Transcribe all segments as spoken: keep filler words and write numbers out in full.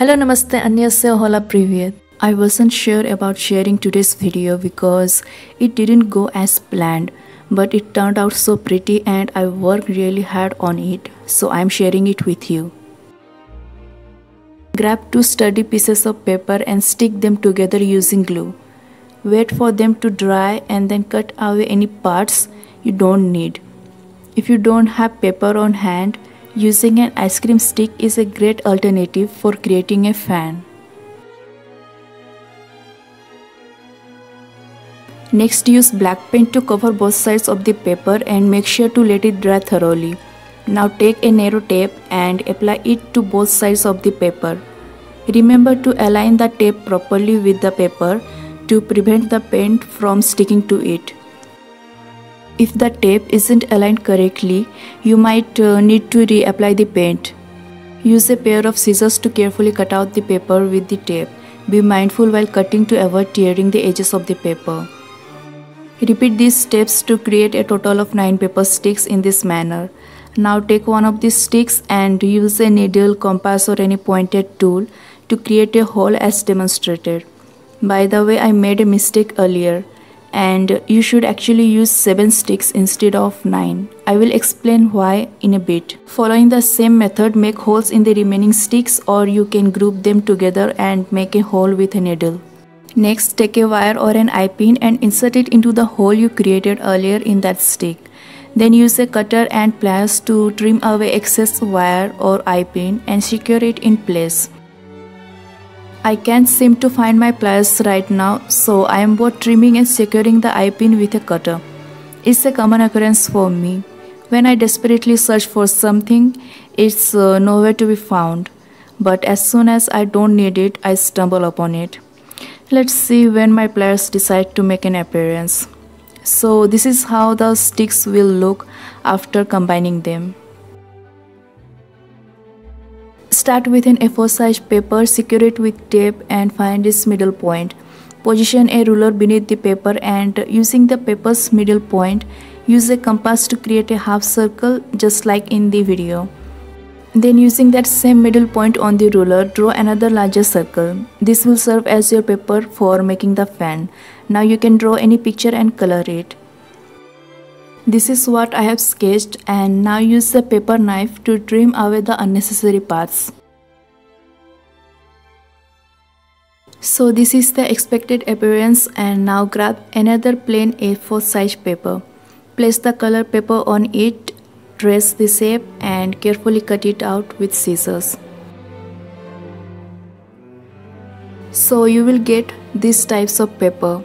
Hello, namaste, annyeonghaseyo, hola, привет. I wasn't sure about sharing today's video because it didn't go as planned, but it turned out so pretty and I worked really hard on it, so I'm sharing it with you. Grab two sturdy pieces of paper and stick them together using glue. Wait for them to dry and then cut away any parts you don't need. If you don't have paper on hand, using an ice cream stick is a great alternative for creating a fan. Next, use black paint to cover both sides of the paper and make sure to let it dry thoroughly. Now take a narrow tape and apply it to both sides of the paper. Remember to align the tape properly with the paper to prevent the paint from sticking to it. If the tape isn't aligned correctly, you might uh, need to reapply the paint. Use a pair of scissors to carefully cut out the paper with the tape. Be mindful while cutting to avoid tearing the edges of the paper. Repeat these steps to create a total of nine paper sticks in this manner. Now take one of these sticks and use a needle, compass or any pointed tool to create a hole as demonstrated. By the way, I made a mistake earlier. And you should actually use seven sticks instead of nine. I will explain why in a bit. Following the same method, make holes in the remaining sticks, or you can group them together and make a hole with a needle. Next, take a wire or an eye pin and insert it into the hole you created earlier in that stick. Then use a cutter and pliers to trim away excess wire or eye pin and secure it in place. I can't seem to find my pliers right now, so I am both trimming and securing the eye pin with a cutter. It's a common occurrence for me. When I desperately search for something, it's uh, nowhere to be found. But as soon as I don't need it, I stumble upon it. Let's see when my pliers decide to make an appearance. So this is how the sticks will look after combining them. Start with an A four size paper, secure it with tape and find its middle point. Position a ruler beneath the paper and using the paper's middle point, use a compass to create a half circle just like in the video. Then using that same middle point on the ruler, draw another larger circle. This will serve as your paper for making the fan. Now you can draw any picture and color it. This is what I have sketched, and now use the paper knife to trim away the unnecessary parts. So this is the expected appearance, and now grab another plain A four size paper. Place the color paper on it, trace the shape and carefully cut it out with scissors. So you will get these types of paper.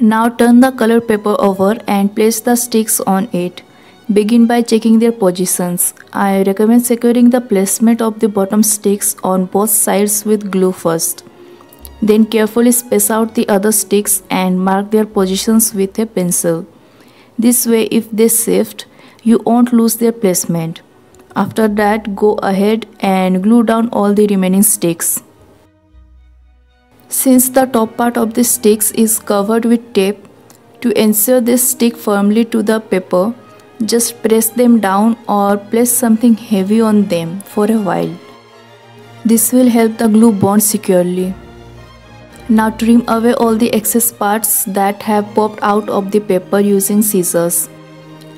Now turn the color paper over and place the sticks on it. Begin by checking their positions. I recommend securing the placement of the bottom sticks on both sides with glue first. Then carefully space out the other sticks and mark their positions with a pencil. This way, if they shift, you won't lose their placement. After that, go ahead and glue down all the remaining sticks. Since the top part of the sticks is covered with tape, to ensure they stick firmly to the paper, just press them down or place something heavy on them for a while. This will help the glue bond securely. Now trim away all the excess parts that have popped out of the paper using scissors.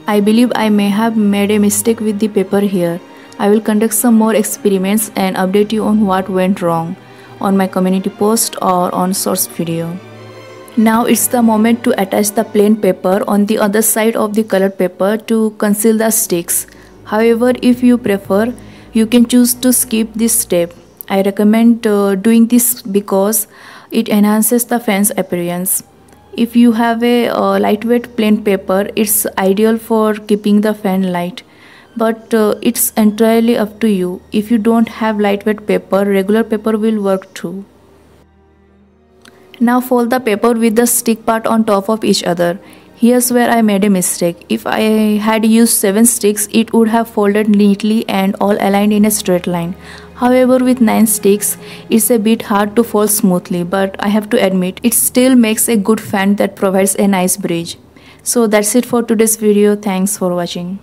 I believe I may have made a mistake with the paper here. I will conduct some more experiments and update you on what went wrong on my community post or on source video. Now it's the moment to attach the plain paper on the other side of the colored paper to conceal the sticks. However, if you prefer, you can choose to skip this step. I recommend uh, doing this because it enhances the fan's appearance. If you have a uh, lightweight plain paper, it's ideal for keeping the fan light. But uh, it's entirely up to you. If you don't have lightweight paper, regular paper will work too. Now fold the paper with the stick part on top of each other. Here's where I made a mistake. If I had used seven sticks, it would have folded neatly and all aligned in a straight line. However, with nine sticks, it's a bit hard to fold smoothly, but I have to admit, it still makes a good fan that provides a nice bridge. So that's it for today's video. Thanks for watching.